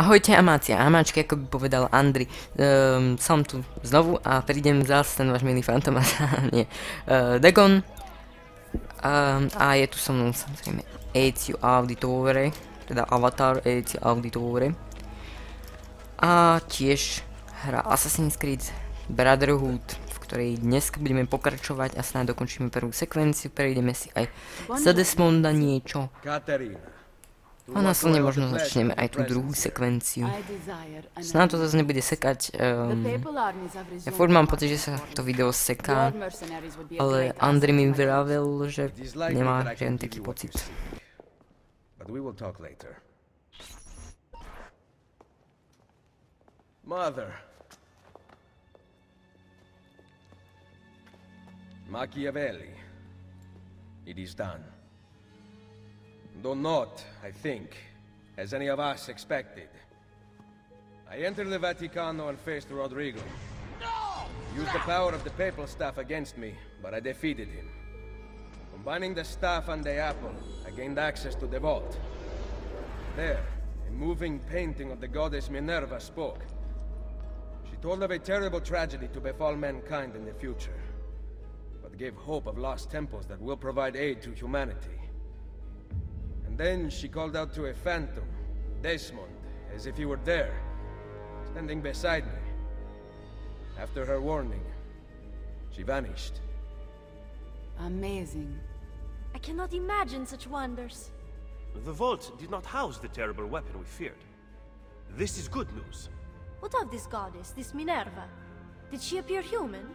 Ahojte amáci a amáčky, ako by povedal Andri. Som tu znovu a prídem zase ten váš milý fantom a nie. ĐaGhoN. A je tu so mnou samozrejme Ezio Auditore, teda avatar Ezio Auditore. A tiež hra Assassin's Creed Brotherhood, v ktorej dnes budeme pokračovať a snáď dokončíme prvú sekvenciu. Prejdeme si aj za Desmonda niečo. A následne možno začneme aj tú druhú sekvenciu. Snáď to zase nebude sekať. Ja furt mám pocit, že sa to video seká, ale Andri mi vravel, že nemá žiadny taký pocit. Mother. Machiavelli. It is done. Though not, I think, as any of us expected. I entered the Vaticano and faced Rodrigo. No! Used the power of the Papal Staff against me, but I defeated him. Combining the staff and the apple, I gained access to the vault. There, a moving painting of the goddess Minerva spoke. She told of a terrible tragedy to befall mankind in the future, but gave hope of lost temples that will provide aid to humanity. Then she called out to a phantom, Desmond, as if he were there, standing beside me. After her warning, she vanished. Amazing. I cannot imagine such wonders. The vault did not house the terrible weapon we feared. This is good news. What of this goddess, this Minerva? Did she appear human?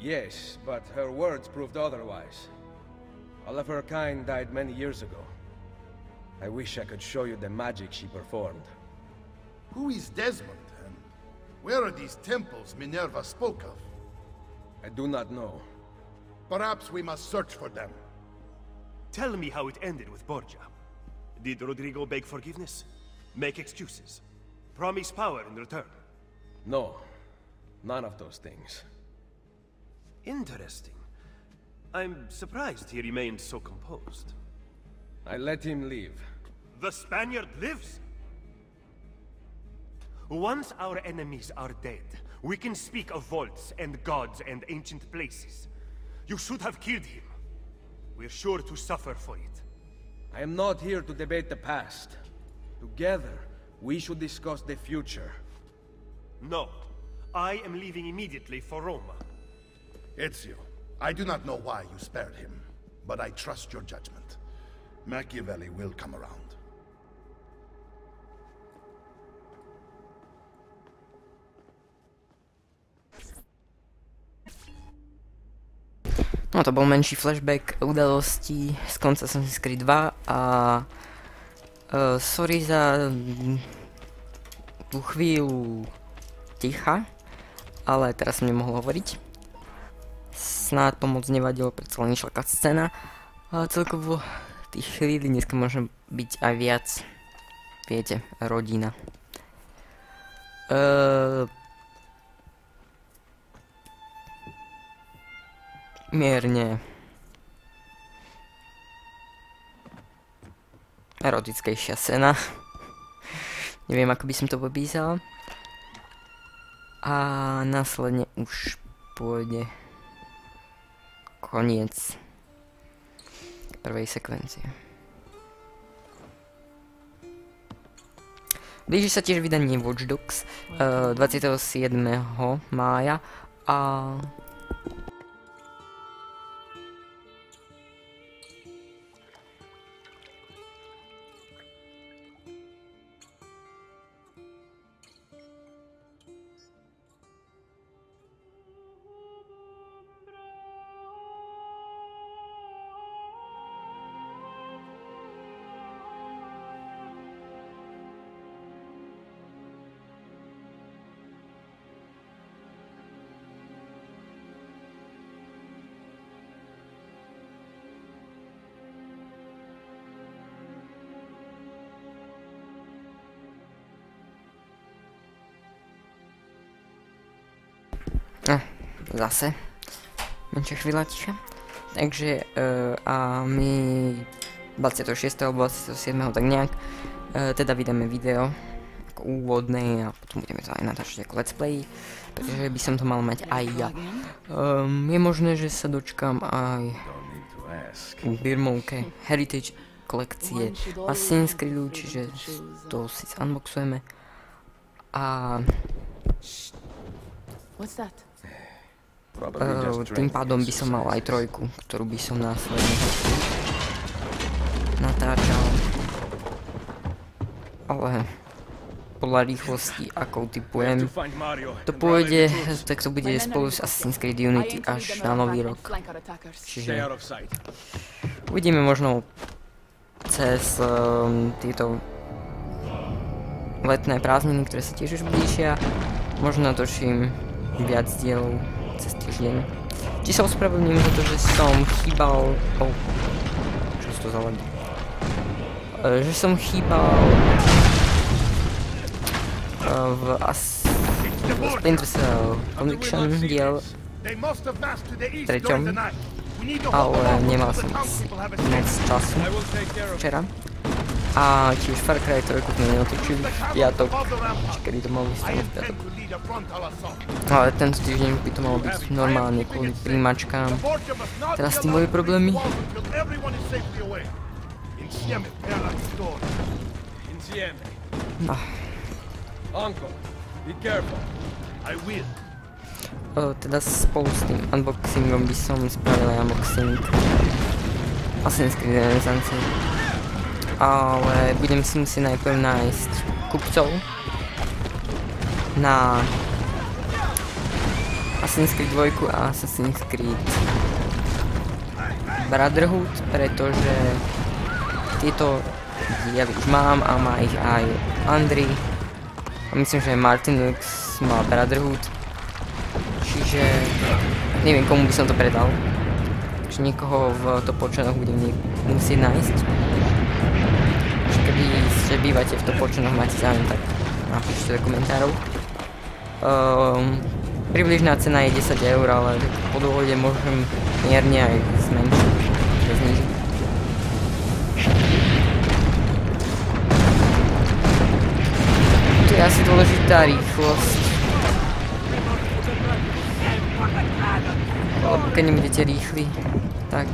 Yes, but her words proved otherwise. All of her kind died many years ago. I wish I could show you the magic she performed. Who is Desmond, and where are these temples Minerva spoke of? I do not know. Perhaps we must search for them. Tell me how it ended with Borgia. Did Rodrigo beg forgiveness? Make excuses? Promise power in return? No. None of those things. Interesting. I'm surprised he remained so composed. I let him leave. The Spaniard lives? Once our enemies are dead, we can speak of vaults and gods and ancient places. You should have killed him. We're sure to suffer for it. I am not here to debate the past. Together, we should discuss the future. No. I am leaving immediately for Roma. Ezio, I do not know why you spared him, but I trust your judgment. Machiavelli will come around. No, to bol menší flashback udalostí z konca Assassin's Creed 2 a sorry za tú chvíľu ticha, ale teraz som nemohol hovoriť. Snáď to moc nevadilo, pretože len išla cutscéna, ale celkovo tých chvíľ dneska môže byť aj viac, viete, rodina. Mierne erotickejšia scéna. Neviem, ako by som to popísal. A následne už pôjde koniec prvej sekvencie. Blíži sa tiež vydanie Watch Dogs 27. mája a zase menšia chvíľa ticha. Takže a my 26. alebo 27. tak nejak teda vydáme video všetko úvodné a potom budeme to aj natáčať ako let's play, pretože by som to mal mať aj ja. Je možné, že sa dočkam aj birmovke Heritage kolekcie Assassin's Creedu, čiže to si unboxujeme. A tým pádom by som mal aj trojku, ktorú by som následne natáčal. Ale podľa rýchlosti, akou typujem, to pôjde, tak to bude spolu s Assassin's Creed Unity až na nový rok. Čiže uvidíme možno cez tieto letné prázdniny, ktoré sa tiež už blížia. Možno natočím viac dielov cez týždeň. Či sa ospravedlním za to, že som chýbal... čo si to zaladí? Že som chýbal... v Splinter Cell Conviction diel 3. Ale nemal som moc času včera. A tiež Far Cry 3 sme neotočili v piatok, kedy to malo byť v piatok. Ale tento týždeň by to malo byť normálne kvôli príjmačkám. Teraz tí moje problémy. Teda spolu s tým unboxingom by som spravil aj unboxing Assassin's Creed Renaissance. Ale budem si musieť najprv nájsť kupcov na Assassin's Creed 2 a Assassin's Creed Brotherhood, pretože tieto diely už mám a má ich aj Andri a myslím, že aj Martinux má Brotherhood, čiže neviem komu by som to predal, čiže niekoho v Topoľčanoch budem musieť nájsť. Keby ste bývate v Topoľčanoch, máte záujem, tak napíšte do komentárov. Približná cena je 10 €, ale po dohode môžem mierne aj zmenšiť, znižiť. Tu je asi dôležitá rýchlosť. Lebo keď nebudete rýchli, tak...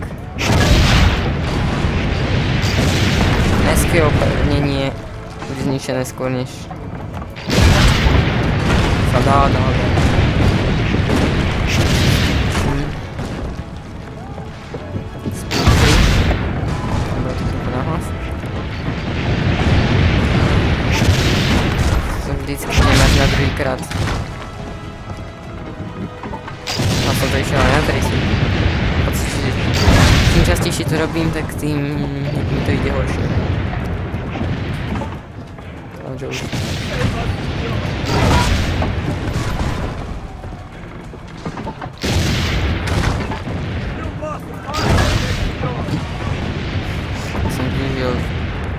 Mestské opevnenie bude zničené skôr než sa dá. Dobre, to tu nahlas. Som vždycky nemať na druhýkrát. A som to išiel aj na trejsi. Čím častejšie to robím, tak tým mi to ide horšie. Som vyžil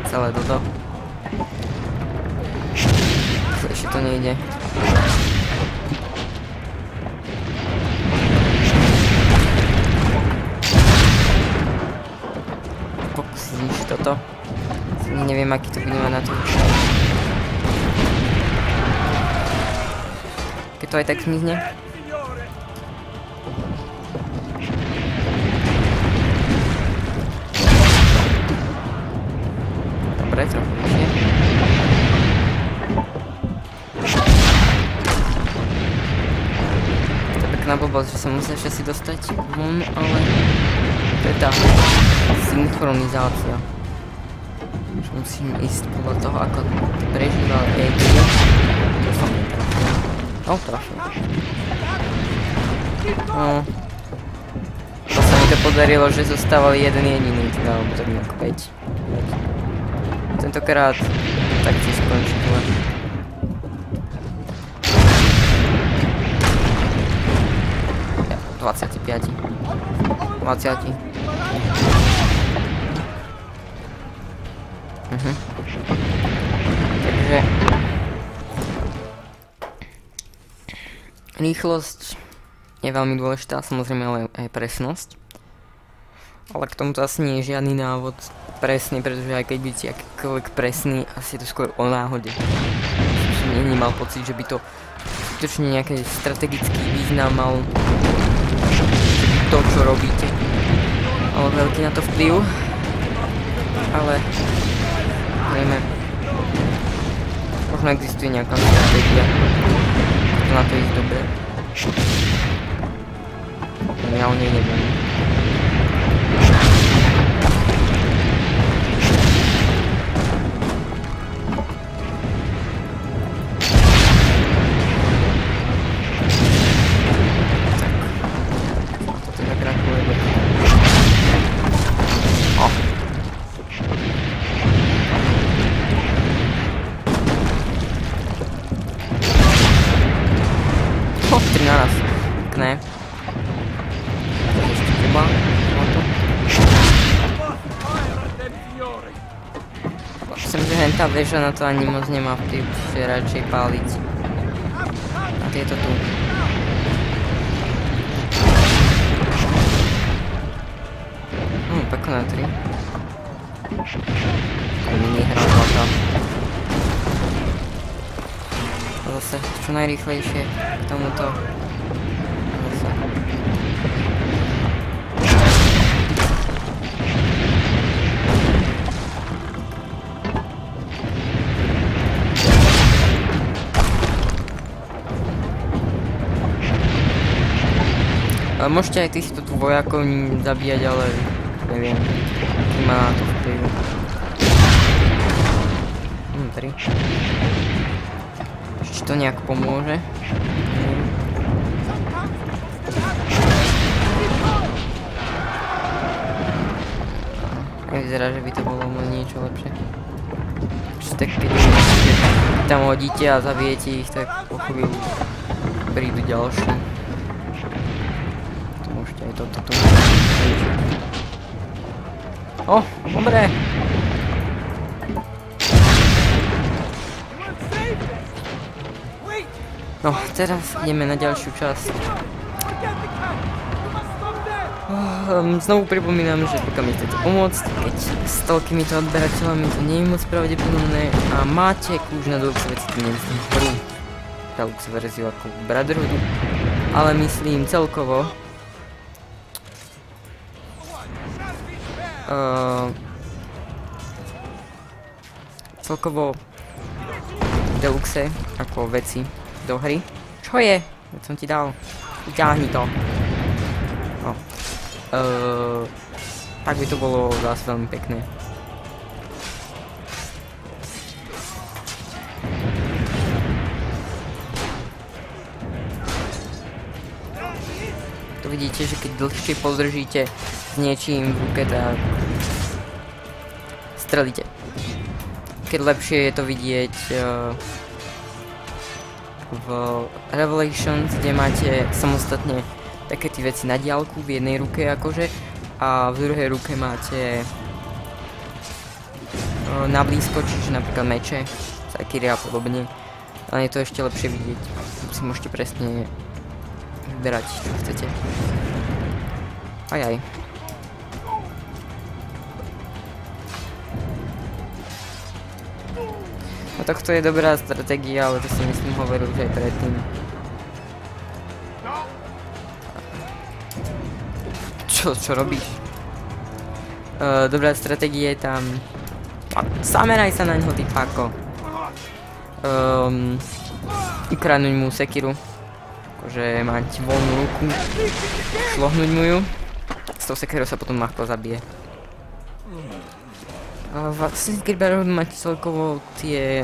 celé toto. Ešte to nejde. Pokusíš toto. Neviem, aký to bude mať na to. To aj tak zmizne. Dobre, to je. To pekná blbosť, že sa musel ešte asi dostať von, ale... To je tá synchronizácia. Už musím ísť podľa toho, ako prežíval jej video. To som netrafil. No, trafil. No. To sa mi to podarilo, že zostával jeden jediný, teda, alebo to nejak 5. Tentokrát taktiež skončil len. Ja, 25. 20. Takže... Rýchlosť je veľmi dôležitá, samozrejme ale aj presnosť. Ale k tomu to asi nie je žiadny návod presný, pretože aj keď byť akýkoľvek presný, asi je to skôr o náhode. Som nemal pocit, že by to skutočne nejaký strategický význam mal to, čo robíte. Malo veľký na to vplyv, ale neviem, možno existuje nejaká strategia, to na to ísť dobre. Ja o nej neviem. Tá väža na to ani moc nemá vplyv, že radšej páliť. A tieto tu. Pekné tri. Minihra tam. A zase čo najrýchlejšie k tomuto. Môžete aj týchto tu vojakov zabíjať, ale neviem, kým má na to vplyv. Tri. Či to nejak pomôže? Nevyzerá, že by to bolo niečo lepšie. Čiže tak keď tam hodíte a zabijete ich, tak po chvíli prídu ďalší. Toto. O, dobre. No, teraz ideme na ďalšiu časť. Znovu pripomínam, že pokiaľ mi chcete pomôcť, keď s toľkýmito odberateľami to nie je moc pravdepodobné a máte kľúč na Deluxe veci, tým nemyslím prvú Deluxe verziu ako Brotherhoodu, ale myslím celkovo celkovo Deluxe ako veci do hry. Čo je? Ja som ti dal. Uťahni to. No. Tak by to bolo zase veľmi pekné. Tu vidíte, že keď dlhšie podržíte s niečím v ruke, tak strelíte. Keď lepšie je to vidieť v Revelations, kde máte samostatne také tie veci na diaľku v jednej ruke akože a v druhej ruke máte na blízko, čiže napríklad meče, sakiry a podobne. Ale je to ešte lepšie vidieť, si môžete presne vyberať, čo chcete. Ajaj. No tak to je dobrá stratégia, ale to si myslím hovoril už aj predtým. Čo robíš? Dobrá stratégia je tam... Zameraj sa na ňo, ty páko. Ukradnúť mu sekiru. Akože mať voľnú ruku. Šlohnúť mu ju. S tou sekirou sa potom ľahko zabije. Vlastne keď Brotherhood máte celkovo tie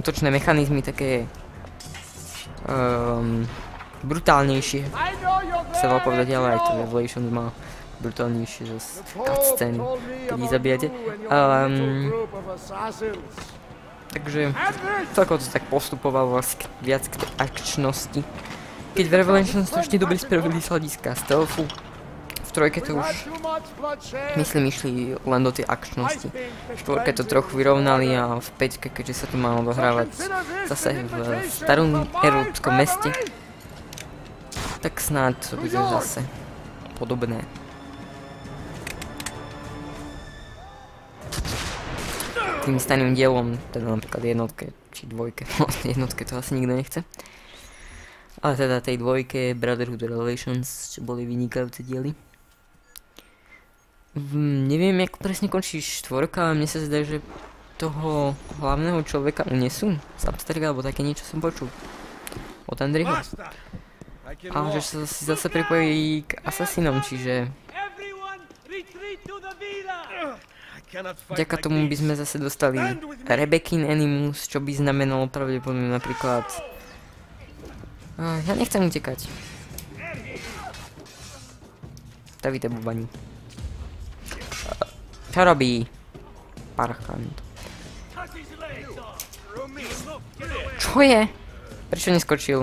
útočné mechanizmy také brutálnejšie. Sa dalo povedať, ale aj to Revelation má brutálnejšie zase cutscény, keď ich zabijate. Takže celkovo to tak postupovalo asi viac k tej akčnosti. Keď v Revelations to ešte dobre spravili z hľadiska stealthu. V trojke to už, myslím, išli len do tej akčnosti. V štvorke to trochu vyrovnali a v päťke, keďže sa to malo dohrávať zase v starom európskom meste, tak snáď to bude zase podobné. jakým stanium dielom, teda napríklad jednotke či dvojke, no jednotke to asi nikto nechce. Ale teda tej dvojke, Brotherhood Revelations, čo boli vynikajúce diely. Neviem, ako presne končí štvorka, ale mne sa zdá, že toho hlavného človeka unesú z Absterga, alebo také niečo som počul od Andriho. A že sa si zase pripojí k asasinom, čiže vďaka tomu by sme zase dostali Rebekin Animus, čo by znamenalo pravdepodobne napríklad... ja nechcem utekať. Tavíte bubani. Čo robí? Parchant. Čo je? Prečo neskočil?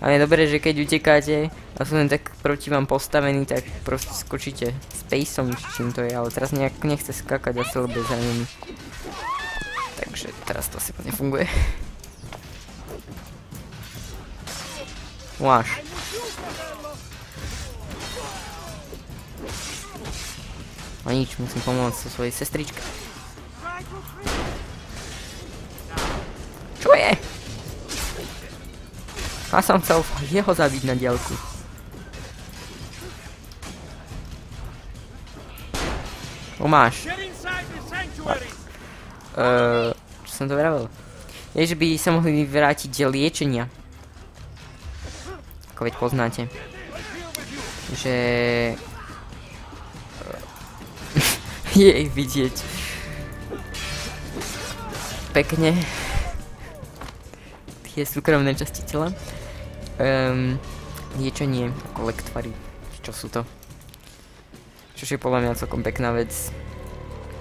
Ale je dobré, že keď utekáte a sú len tak proti vám postavení, tak proste skočíte s pejsom, čím to je, ale teraz nejak nechce skákať a celé bez hranení. Takže teraz to asi nefunguje. Váš. A nič, musím pomôcť so svojej sestričke. Čo je? A som chcel jeho zabiť na diaľku. Umáš. Čo som to vravel? Je, že by sa mohli vrátiť liečenia. Ako veď poznáte. Že... je ich vidieť. Pekne. Tie súkromné časti tela. Liečenie ako lektvary, čo sú to. Čož je podľa mňa celkom pekná vec,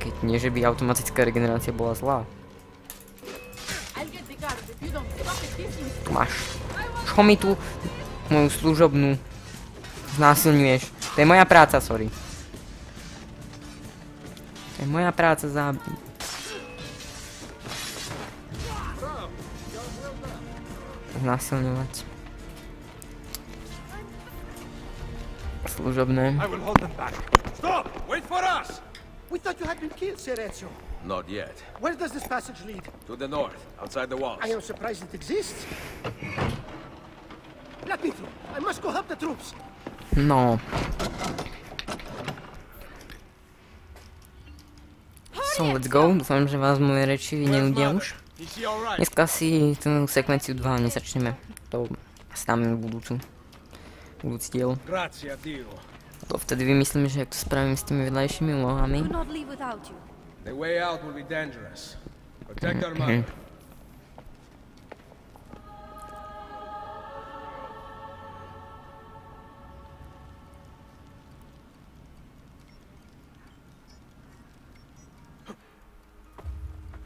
keď nie, že by automatická regenerácia bola zlá. Tu máš. Čo mi tu moju služobnú znásilňuješ? To je moja práca, sorry. To je moja práca za... znásilňovať. Služobné. Not yet. Where does this passage lead? To the north, outside the walls. I am surprised it exists. Let me through. I must go help the troops. No. So let's go. Dúfam, že vás moje reči nenudia už. Dneska si tú sekvenciu 2 nezačneme, to asi dáme budúci diel. To vtedy vymyslím, že ak to spravím s tými vedľajšími úlohami.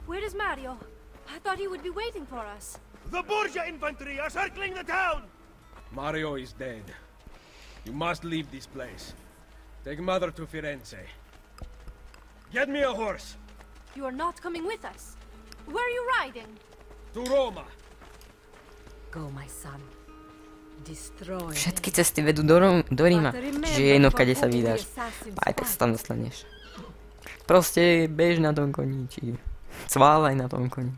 Where is Mario? I thought he would be waiting for us. The Borgia infantry are circling the town! Mario is dead. You must leave this place. Take Mother to Firenze. Get me a horse! You are not coming with us. Where are you riding? To Roma. Go, my son. Destroy. Všetky cesty vedú do Ríma. Čiže je jedno, kade sa vydáš. Aj tak sa tam dostaneš. Proste bež na tom koni, či cváľaj na tom koni.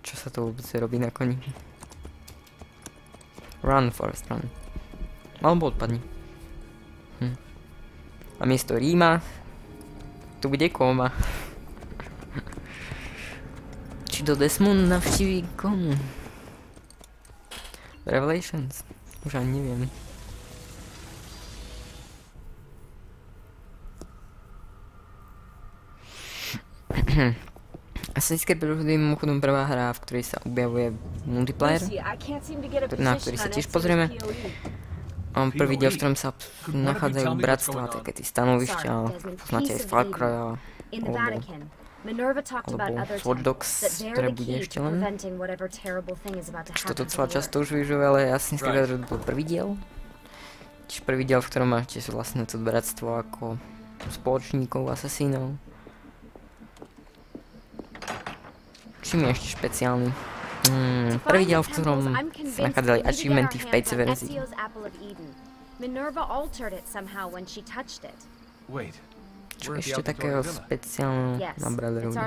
Čo sa to vôbec robí na koni? Run, Forest, run. Alebo odpadni. A miesto Ríma... tu bude kóma. Či do Desmond navštíví komu? Revelations? Už ani neviem. Assassin's Creed Brotherhood je mimochodom prvá hra, v ktorej sa objavuje multiplayer, na ktorý sa tiež pozrieme. Prvý diel, v ktorom sa nachádzajú bratstva, také tie stanovišťa, poznáte aj z Far Cry, alebo Watch Dogs, ktoré bude ešte len. Toto celá často už využívajú, ale Assassin's Creed Brotherhood bol prvý diel. Čiže prvý diel, v ktorom máte vlastne to bratstvo ako spoločníkov, asasínov. Čím je ešte špeciálny? Prvý diel, v ktorom sa nachádzali achievementy v 5. verzii. ešte takého speciálneho nabrali ľudí.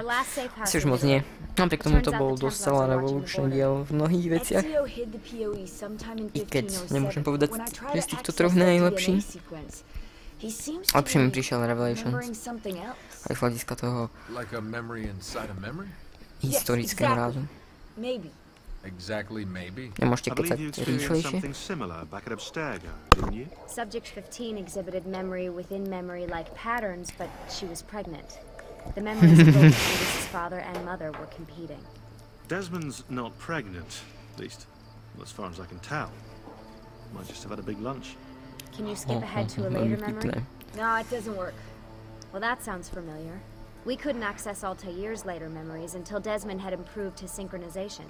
Asi už moc nie. Napriek tomu to bol dosť revolučný diel v mnohých veciach. I keď nemôžem povedať, že z týchto troch najlepší. Lepšie mi prišiel Revelations. Aj z hľadiska toho historického rázu. Nemôžete kecať rýchlejšie. Subject 15 exhibited memory within memory like patterns, but she was pregnant. The memories of both Judas' father and mother were competing. Desmond's not pregnant, at least as far as I can tell. Might just have had a big lunch. Can you skip ahead to a later memory? No, it doesn't work. Well, that sounds familiar. We couldn't access Altair's later memories until Desmond had improved his synchronization.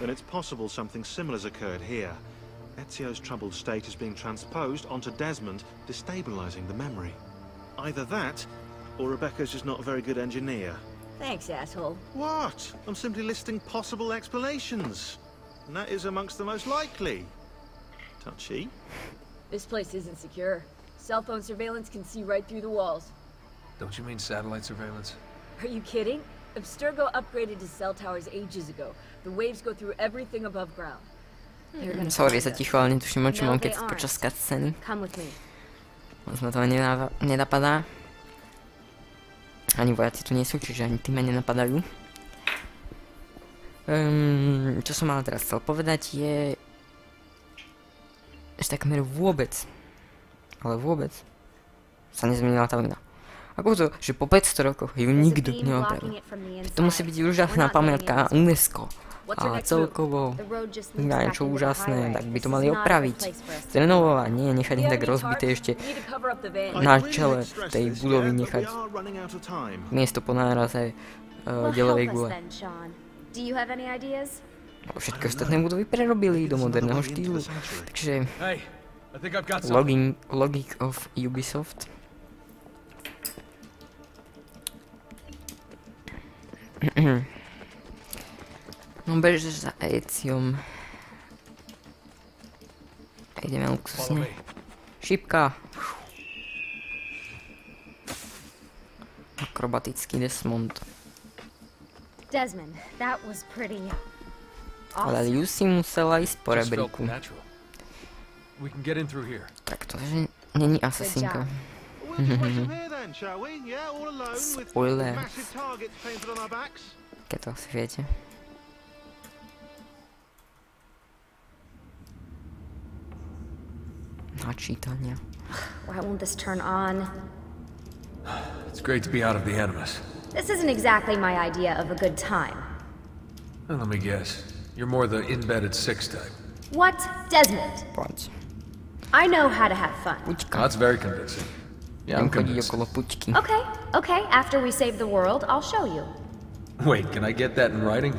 Then it's possible something similar has occurred here. Ezio's troubled state is being transposed onto Desmond, destabilizing the memory. Either that, or Rebecca's just not a very good engineer. Thanks, asshole. What? I'm simply listing possible explanations. And that is amongst the most likely. Touchy. This place isn't secure. Cell phone surveillance can see right through the walls. Don't you mean satellite surveillance? Are you kidding? Abstergo upgraded his cell towers ages ago. The waves go through everything above ground. Sorry, zatichlo, ale netuším, o čom mám keď počas cutsceny. Moc ma to nenapadá. Ani vojaci tu nie sú, čiže ani tí ma nenapadajú. Čo som ale teraz chcel povedať je... Ešte takmer vôbec. Ale vôbec. Sa nezmenila tá vojna. Ako to, že po 500 rokoch ju nikto neopravil. To musí byť úžasná pamiatka UNESCO. A celkovo na niečo úžasné, tak by to mali opraviť. Zrenovovať, nie nechať ich tak rozbité ešte na čele tej budovy nechať miesto po náraze delovej gule. Všetky ostatné budovy prerobili do moderného štýlu. Takže Logic of Ubisoft. No bežeš za Eziom. Ideme luxusne. Šipka. Akrobatický Desmond. Ale Liu si musela ísť po rebríku. Tak to že není asasinka. Spoiler. Keď to asi viete. Načítania. Why won't this turn on? It's great to be out of the Animus. This isn't exactly my idea of a good time. Well, let me guess. You're more the in bed at 6 type. What, Desmond? What? I know how to have fun. That's very convincing. Yeah, I'm convinced. Okay, okay. After we save the world, I'll show you. Wait, can I get that in writing?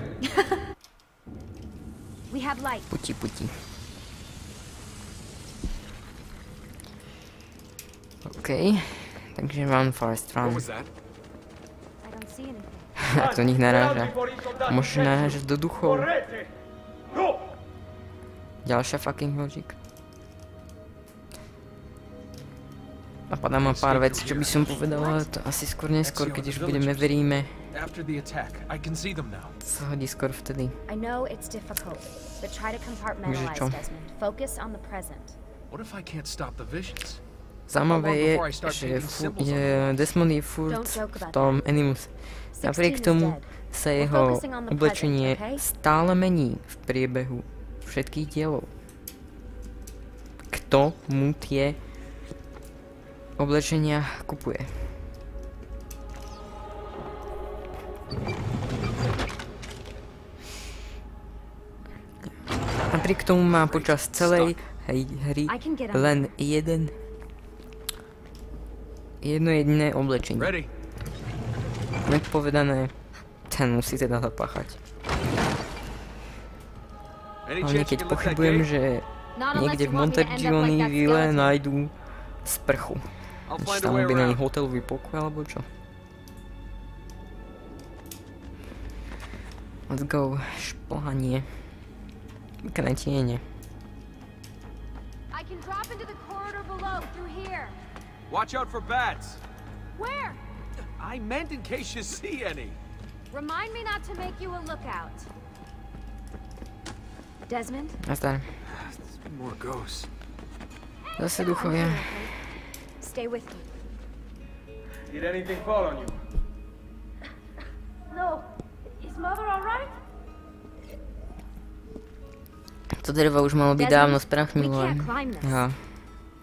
We have light. Puti, puti. OK, takže mám first round. A to nich naráža. Môžeš narážať do duchov. Ďalšia fucking logic. Napadá ma pár vecí, čo by som povedala, to asi skôr neskôr, keď už budeme v Ríme. Co hodí skôr vtedy. Takže čo? Zaujímavé je, že Desmond je furt v tom Animus. Napriek tomu sa jeho oblečenie stále mení v priebehu všetkých dielov. Kto mu tie oblečenia kupuje? Napriek tomu má počas celej hry len jedno jediné oblečenie. Nepovedané, ten musí teda zapáchať. Ale keď pochybujem, že niekde v Monteriggioni vile nájdú sprchu. Či tam objednaný hotelový pokoj alebo čo. Let's go, šplhanie. Kretieň. I can drop into the corridor below through here. Watch out for bats. Where? I meant in case you see any. Remind me not to make you a lookout. Desmond? That's done. There's been more ghosts. Hey, okay. Stay with me. Did anything fall on you? No. Is mother all right? To derevo už malo byť dávno sprachnilo. Ja.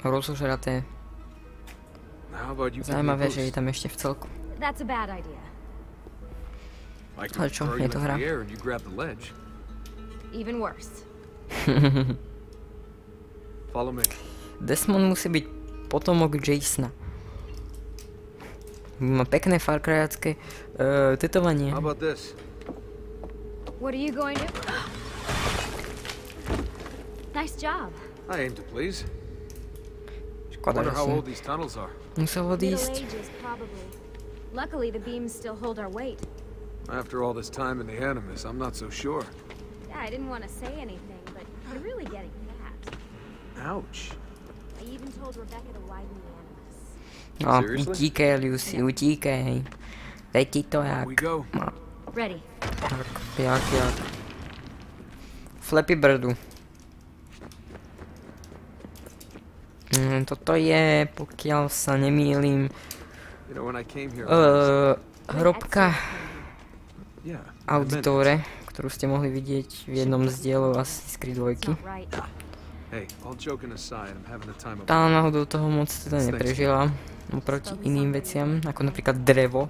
Rozožraté. Zajímavé, že je tam ešte v celku. Ale čo, je to hra? Desmond musí byť potomok Jasona. Má pekné Far Cryácké tetovanie. Škoda, že som musel odísť. After all this time in the Animus, I'm not so sure. Yeah, I didn't want to say anything, but you're really getting fat. Ouch. I even told Rebecca to widen the Animus. Oh, utíkej, Lucy, utíkej. Teď ti to jak. Ready. Jak. Flappy Birdu. Toto je, pokiaľ sa nemýlim, hrobka Auditore, ktorú ste mohli vidieť v jednom z dielov Assassin's Creed 2. Tá náhodou toho moc teda neprežila oproti iným veciam, ako napríklad drevo.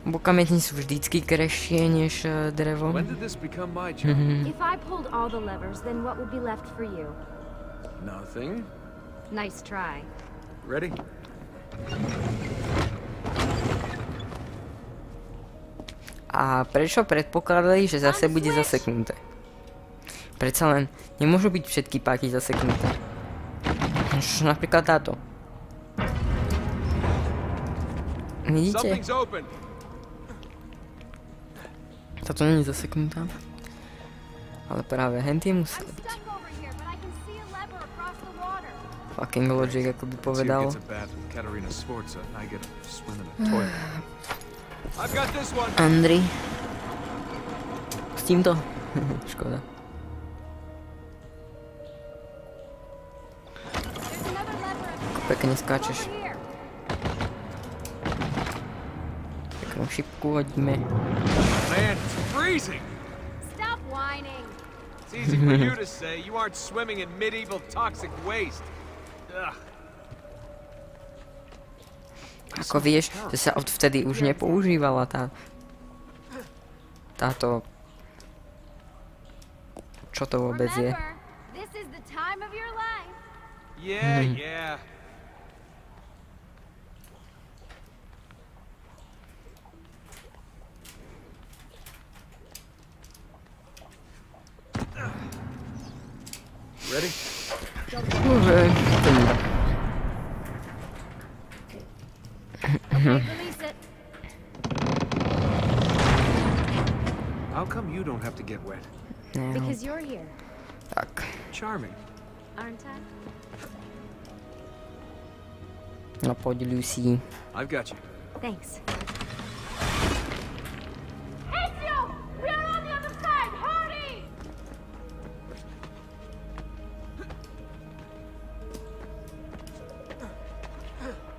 Bo kameň sú vždycky krešie než drevo. A prečo predpokladali, že zase bude zaseknuté? Predsa len nemôžu byť všetky páky zaseknuté. Napríklad táto. Vidíte? Táto není zaseknutá. Ale práve henty musí byť. Fucking logic, ako by povedal. Andri. S týmto? Škoda. Pekne skáčeš. Peknú šipku hodíme. Ako vieš, že sa odvtedy už nepoužívala táto... Čo to vôbec je? How come you don't have to get wet? Because you're here. Tak. Charming. Aren't I? No, poď, Lucy. I've got you. Thanks. Ezio! We are on the other side. Hurry!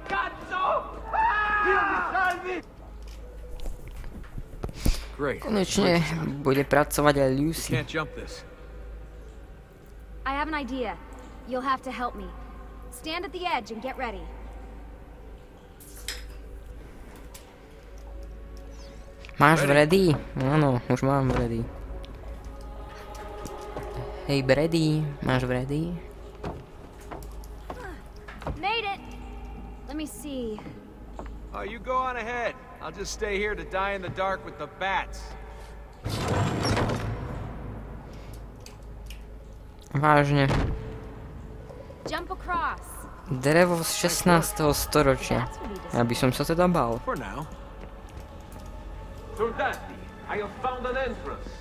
Cazzo! Dio mi salvi! Konečne bude pracovať aj Lucy. Máš ready? Áno, už mám ready. Hej, ready? Máš ready? Made it. Let me see. Oh, you go on ahead. I'll just stay here to die in the dark with the bats. Vážne. Jump across. Drevo z 16. storočia. Ja by som sa teda bál. I have found an entrance.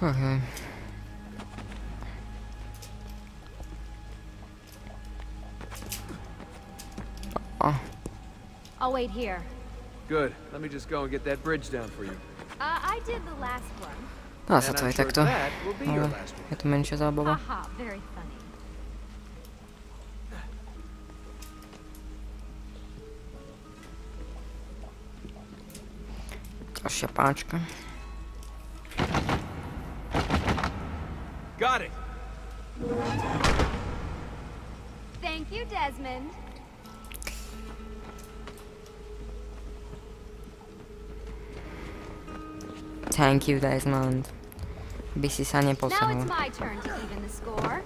Okay. I'll wait here. Good. Let me just go and get that bridge down for you. I did the last one. No, za co i tak to? Ale je to menší zábava. A šapáčka. Got it. Thank you, Desmond. Thank you, Desmond. By si sa neposunul. Now it's my turn to even the score.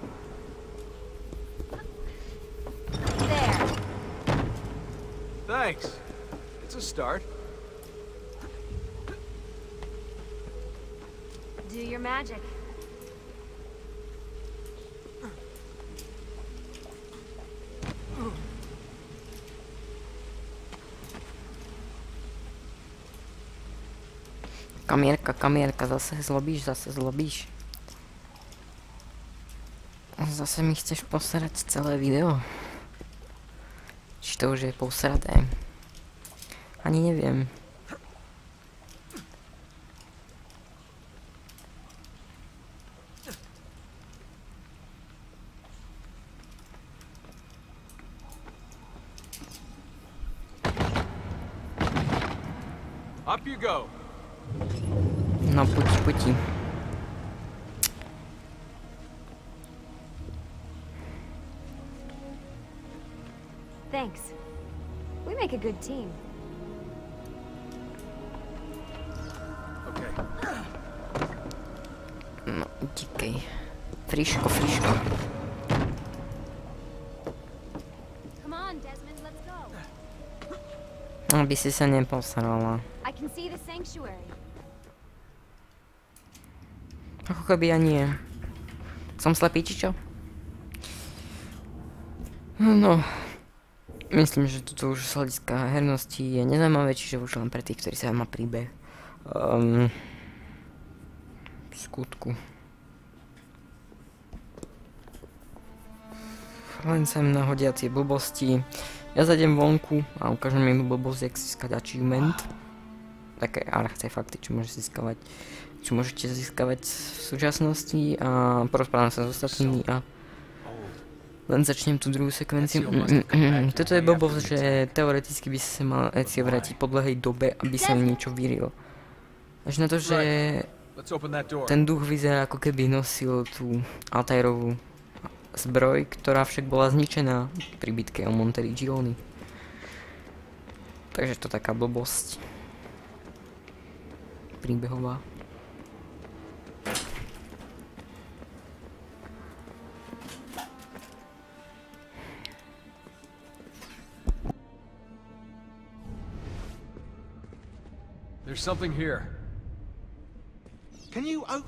There. Thanks. It's a start. Do your magic. Kamierka, kamierka, zase zlobíš. Zase mi chceš posrať celé video? Či to už je posraté? Ani neviem. Up you go. No, putí. Thanks. We make a good team. Okay. No, díky. Friško. Come on, Desmond, let's go. Aby si sa neposrala. I can see the sanctuary. Ako keby ja nie. Som slepý, či čo? No. Myslím, že toto už z hľadiska hernosti je nezaujímavé, čiže už len pre tých, ktorí sa má príbeh. V skutku. Len sem nahodia tie blbosti. Ja zajdem vonku a ukážem im blbosť, jak získať achievement. Také artefakty, čo môžete získavať. Čo môžete získavať v súčasnosti a porozprávam sa s ostatnými a len začnem tú druhú sekvenciu. Toto je blbosť, že teoreticky by sa mal Ezio vrátiť po dlhej dobe, aby sa mi niečo vyrilo. Až na to, že ten duch vyzerá ako keby nosil tú Altairovú zbroj, ktorá však bola zničená pri bitke o Monteriggioni. Takže to taká blbosť príbehová. There's something here. Can you open?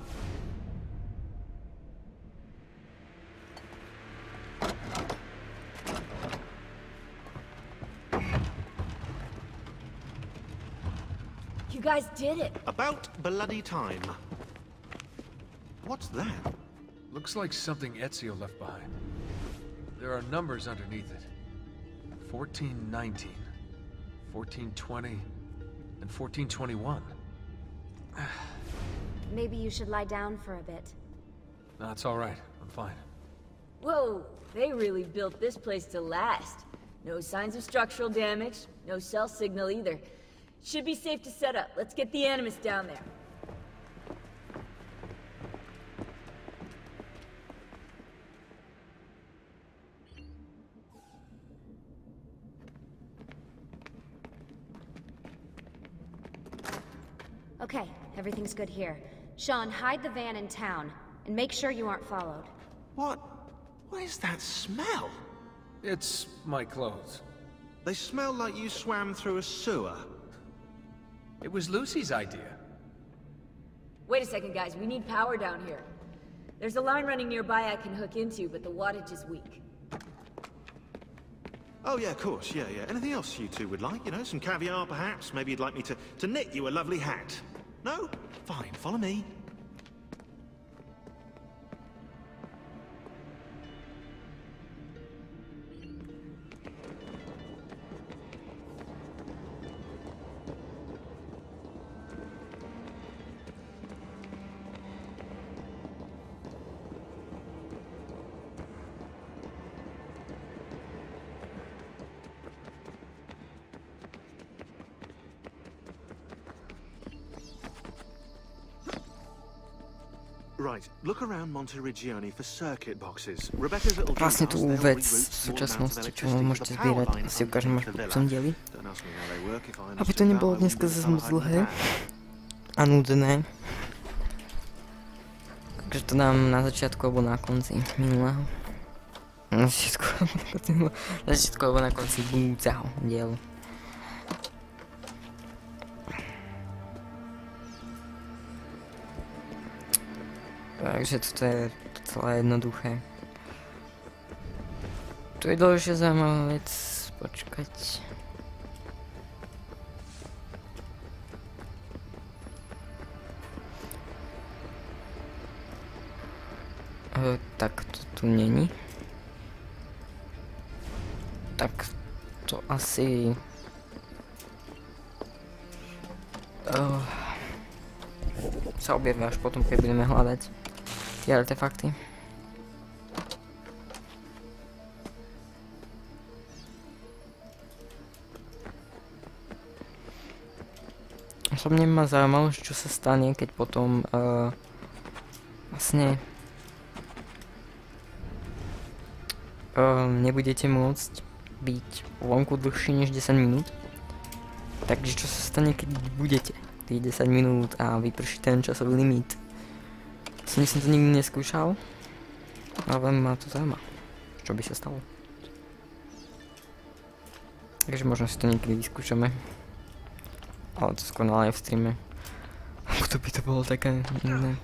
You guys did it. About bloody time. What's that? Looks like something Ezio left behind. There are numbers underneath it. 1419, 1420. And 1421. Maybe you should lie down for a bit. No, it's all right. I'm fine. Whoa, they really built this place to last. No signs of structural damage, no cell signal either. Should be safe to set up. Let's get the Animus down there. Okay, everything's good here. Sean, hide the van in town, and make sure you aren't followed. What? What is that smell? It's my clothes. They smell like you swam through a sewer. It was Lucy's idea. Wait a second, guys. We need power down here. There's a line running nearby I can hook into, but the wattage is weak. Oh, yeah, of course. Yeah. Anything else you two would like? You know, some caviar, perhaps? Maybe you'd like me to knit you a lovely hat. No? Fine, follow me. Krásně tu vůbec v současnosti, čemu můžete sbírat, asi ukážeme až v pondělí. Aby to nebylo dneska zase moc dlhé a nudné. Takže to dám na začátku nebo na konci minulého. Na začátku nebo na konci budoucího dílu. Takže to je docela jednoduché. To je další zajímavá věc, počkať. Tak to tu není. Tak to asi... se objeví až potom, když budeme hledat. Ty artefakty. Osobně ma zaujímalo, čo sa stane, keď potom vlastne nebudete môcť byť vonku dlhšie než 10 minút. Takže čo sa stane, keď budete tých 10 minút a vyprší ten časový limit. Nic jsem to nikdy neskúšal, ale má to téma, čo by se stalo. Takže možno si to někdy vyskúšame, ale to skoro na live streame. To by to bylo také, ne,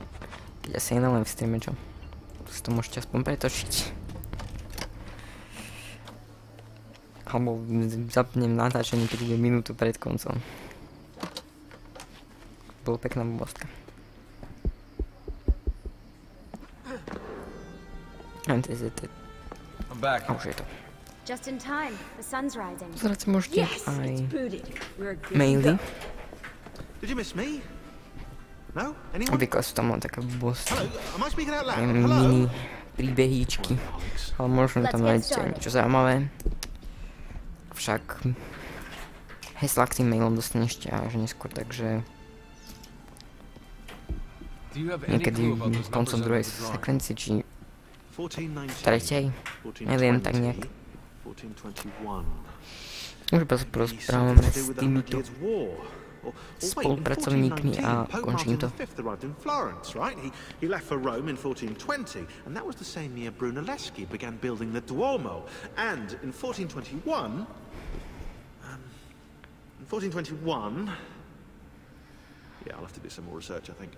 keď asi je na live streame, čo? To si to můžete aspoň pretočiť. Alebo zapnem natáčení, keď bude minútu pred koncom. Bolo pekná blbostka. I'm back. Oh, shit. Just in time. The sun's rising. Yes, it's booted. We're good. Mainly. Did you miss me? No? Anyone? Because I'm on a bus. Hello. Am I speaking out loud? Mini príbehičky. Ale možno tam nájdete niečo zaujímavé. Však hesla k tým mailom dostanete až neskôr, takže niekedy koncom druhej sekvencie, či tretej, neviem, tak nejak. Už iba rozprávame s týmito spolupracovníkmi a končím to. He left for Rome in 1420 and that was the same year Brunelleschi began building the Duomo and in 1421 yeah, I'll have to do some more research, I think.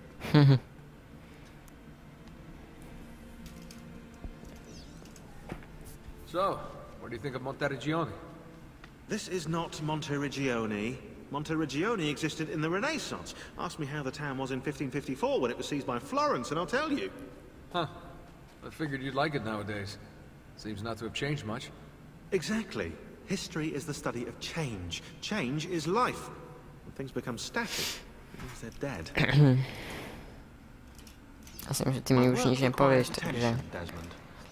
So, what do you think of Monteriggioni? This is not Monteriggioni. Monteriggioni existed in the Renaissance. Ask me how the town was in 1554 when it was seized by Florence, and I'll tell you. Huh. I figured you'd like it nowadays. Seems not to have changed much. Exactly. History is the study of change. Change is life. When things become static, it means they're dead. I think that you should have published it.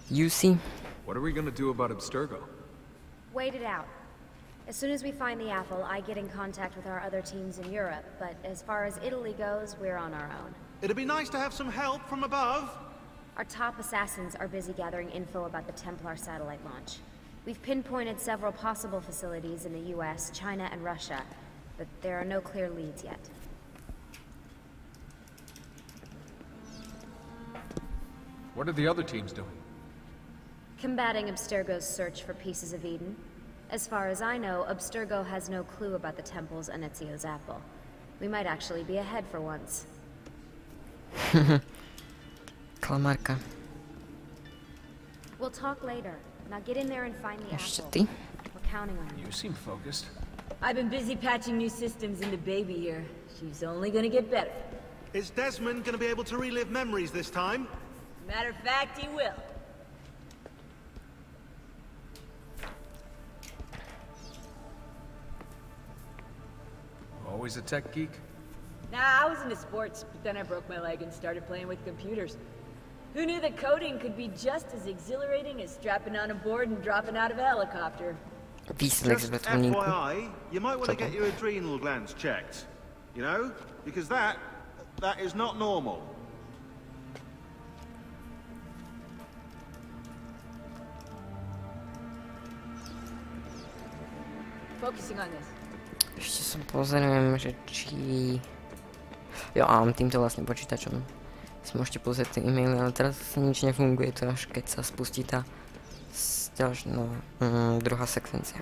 You see? What are we going to do about Abstergo? Wait it out. As soon as we find the apple, I get in contact with our other teams in Europe, but as far as Italy goes, we're on our own. It'd be nice to have some help from above. Our top assassins are busy gathering info about the Templar satellite launch. We've pinpointed several possible facilities in the US, China, and Russia, but there are no clear leads yet. What are the other teams doing? Combating Abstergo's search for pieces of Eden. As far as I know, Abstergo has no clue about the temples and Ezio's apple. We might actually be ahead for once. Kalmarka. We'll talk later. Now get in there and find the apple. We're counting on you. You seem focused. I've been busy patching new systems into baby here. She's only gonna get better. Is Desmond gonna be able to relive memories this time? Matter of fact, he will. Always a tech geek? Nah, I was into sports, but then I broke my leg and started playing with computers. Who knew that coding could be just as exhilarating as strapping on a board and dropping out of a helicopter? Just FYI, you might want to get your adrenal glands checked. You know? Because that is not normal. Ešte som pozerujem, že či... Jo, a mám týmto vlastne počítačom. Si môžete pozrieť tie e-maily, ale teraz nič nefunguje, to až keď sa spustí tá druhá sekvencia.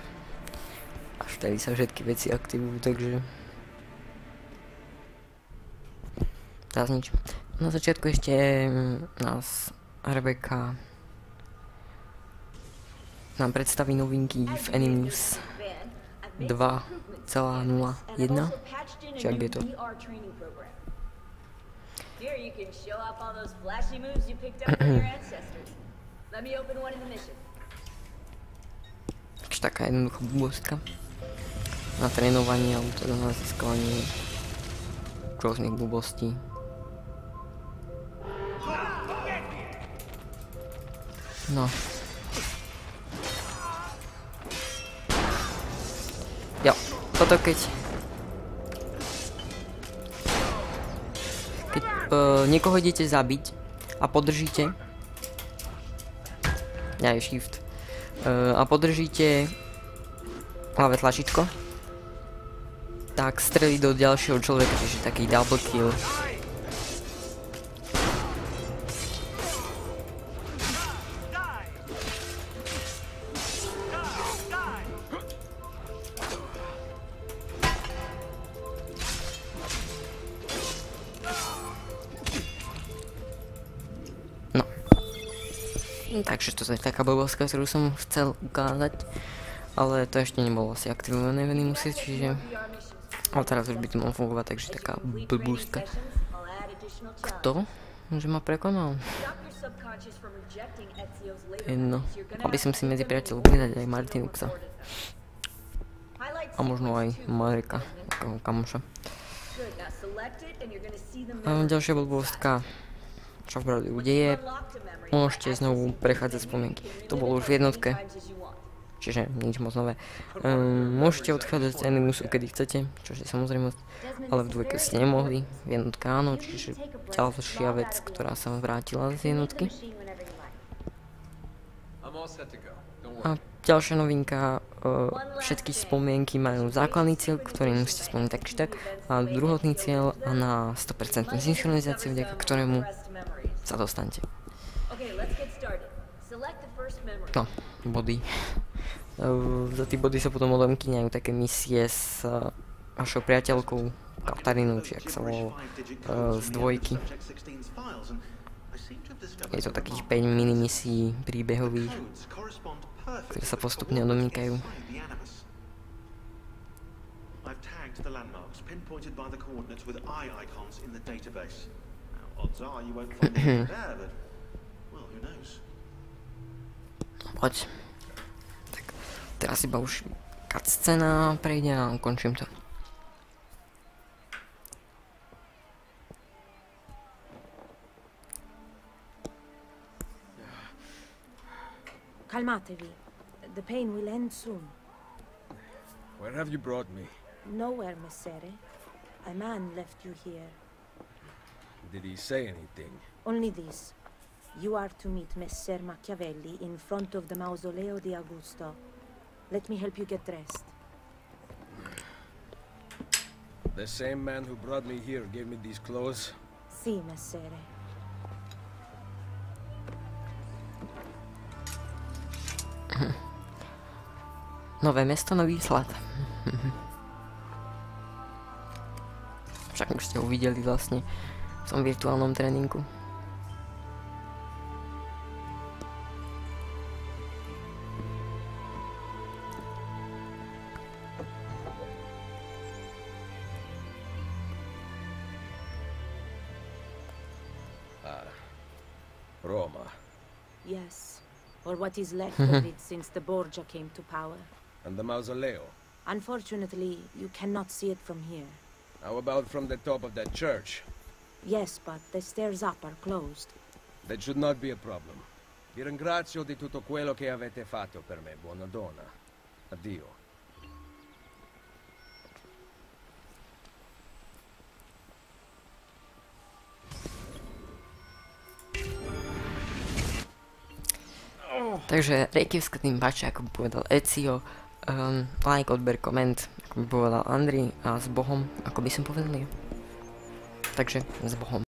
Až vtedy sa všetky veci aktivujú, takže... Teraz nič. Na začiatku ešte nás Rebecca nám predstaví novinky v Animus 2.0.1, či ak je to. Here you can show off all those flashy moves you picked up from your ancestors. Let me open one in the mission. Takže taká jednoduchá búboska na trénovanie alebo teda na získanie rôznych búbostí. No. Jo, toto keď niekoho idete zabiť a podržíte a podržíte ľavé tlačítko, tak strelí do ďalšieho človeka, čiže taký double kill. Takže to je taká blbostka, ktorú som chcel ukázať, ale to ešte nebolo asi aktivované v Animuse, čiže... Ale teraz už by to mal fungovať, takže taká blbústka. Kto? Že ma prekonal? Jedno. Aby som si medzi priateľov pridať aj Martinuxa. A možno aj Mareka, takého kamoša. Ďalšia blbústka. Čo v Brotherhoodu udeje, môžete znovu prechádzať spomienky. To bolo už v jednotke, čiže nič moc nové. Môžete odchádzať z Animusu, kedy chcete, čo je samozrejme, ale v dvojke ste nemohli, v jednotke áno, čiže ďalšia vec, ktorá sa vrátila z jednotky. A ďalšia novinka, všetky spomienky majú základný cieľ, ktorý musíte spomínať tak či tak, a druhotný cieľ a na 100% synchronizáciu, vďaka ktorému sa dostaňte. No, body. Za tí body sa potom odomkyňajú také misie s našou priateľkou Caltarinou, či ak sa volalo, z dvojky. Je to takých 5 mini misií príbehových, ktoré sa postupne odomýkajú. Poď. Tak, teraz iba už cutscena prejde a ukončím to. Calmatevi. The pain will end soon. Where have you brought me? Nowhere, Messere. A man left you here. Did he say anything? Only this. You are to meet Messer Machiavelli in front of the Mausoleo di Augusto. Let me help you get dressed. The same man who brought me here gave me these clothes? Si, Messere. Nové mesto, nový slad. Však už ste ho videli vlastne v tom virtuálnom tréninku. Roma. Yes, or what is left of it since the Borgia came to power. And the mausoleo? Unfortunately, you cannot see it from here. How about from the top of that church? Yes, but the stairs up are closed. That should not be a problem. Vi ringrazio di tutto quello che avete fatto per me, buona donna. Addio. Takže Reykjavsk, tým páči, ako povedal Ezio, like, odber, koment, ako by povedal Andri, a s Bohom, ako by som povedal ja. Takže s Bohom.